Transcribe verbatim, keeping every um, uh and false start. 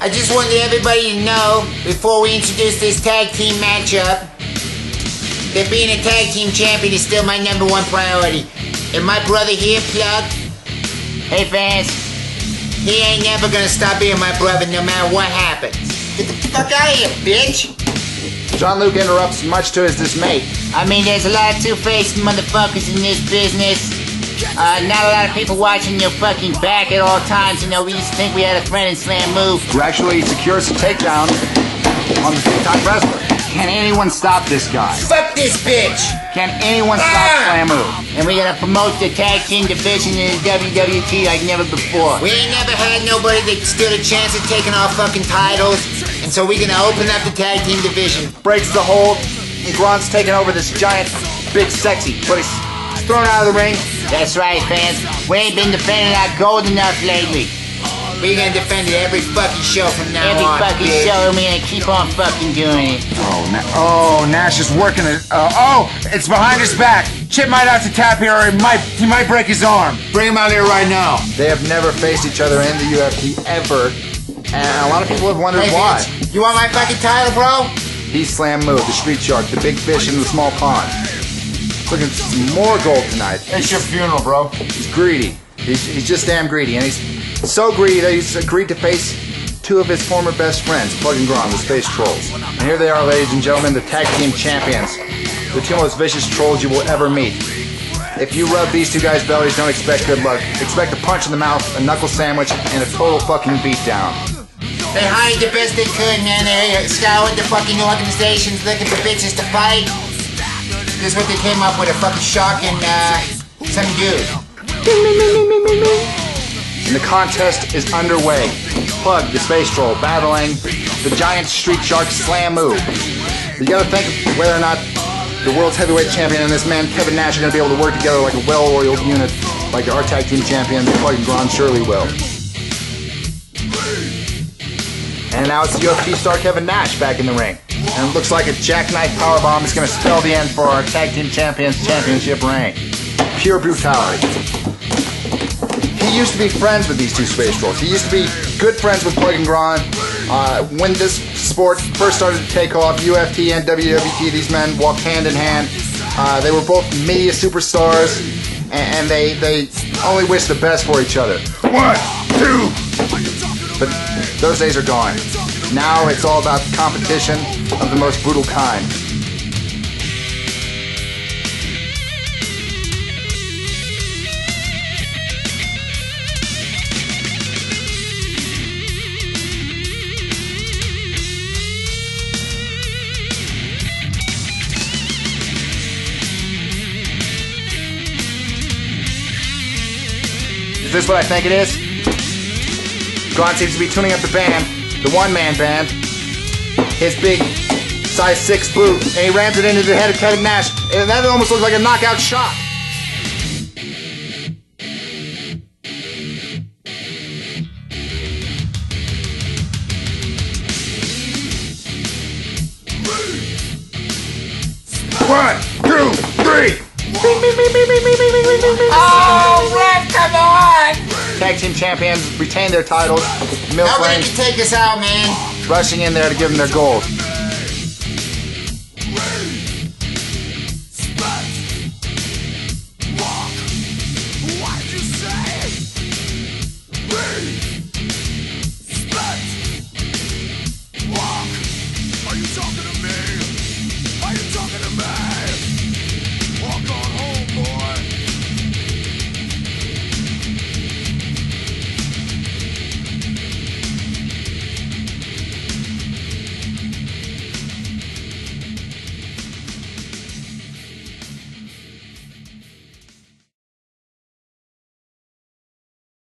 I just wanted everybody to know, before we introduce this tag team matchup, that being a tag team champion is still my number one priority. And my brother here, Plug, hey fans, he ain't never gonna stop being my brother no matter what happens. Get the fuck out of here, bitch! John Luke interrupts, much to his dismay. I mean, there's a lot of two-faced motherfuckers in this business. Uh, not a lot of people watching your fucking back at all times. You know, we used to think we had a friend in Slam Move, who actually secures a takedown on the TikTok wrestler. Can anyone stop this guy? Fuck this bitch! Can anyone stop ah! Slam Move? And we're gonna promote the tag team division in the W W T like never before. We ain't never had nobody that stood a chance of taking our fucking titles. And so we're gonna open up the tag team division. Breaks the hold. And Gron's taking over this giant, big sexy. But he's thrown out of the ring. That's right, fans. We ain't been defending our gold enough lately. We're gonna defend it every fucking show from now every on. Every fucking bitch. show, we're gonna keep on fucking doing it. Oh, Na oh Nash is working it. Uh, oh, it's behind his back. Chip might have to tap here, or he might he might break his arm. Bring him out here right now. They have never faced each other in the U F T ever, and a lot of people have wondered hey, why. Bitch, you want my fucking title, bro? He's Slam Move, the street shark, the big fish in the small pond. Looking for some more gold tonight. It's your funeral, bro. He's greedy. He's, he's just damn greedy, and he's. So greedy that he's agreed to face two of his former best friends, Plug and Gron, the Space Trolls. And here they are, ladies and gentlemen, the tag team champions. The two most vicious trolls you will ever meet. If you rub these two guys' bellies, don't expect good luck. Expect a punch in the mouth, a knuckle sandwich, and a total fucking beatdown. They hired the best they could, man. They scoured the fucking organizations looking for bitches to fight. This is what they came up with, a fucking shark and uh, some dude. And the contest is underway. Plug, the Space Troll, battling the giant street shark Slam Move. You gotta think whether or not the world's heavyweight champion and this man, Kevin Nash, are gonna be able to work together like a well-oiled unit, like our tag team champion, Plug and Braun Shirley will. And now it's U F T star Kevin Nash back in the ring. And it looks like a jackknife powerbomb is gonna spell the end for our tag team champions championship reign. Pure brutality. He used to be friends with these two Space Trolls. He used to be good friends with Plug and Gron. Uh, when this sport first started to take off, U F T and W W T, these men walked hand in hand. Uh, they were both media superstars, and, and they they only wished the best for each other. One, two. But those days are gone. Now it's all about competition of the most brutal kind. Is this what I think it is? Gron seems to be tuning up the band, the one-man band. His big size six boot, and he rams it into the head of Kevin Nash, and that almost looks like a knockout shot. One, two, three. Oh, Rick, come on! Tag team champions retain their titles. Milk Nobody Lane, can take us out, man. Rushing in there to give them their gold.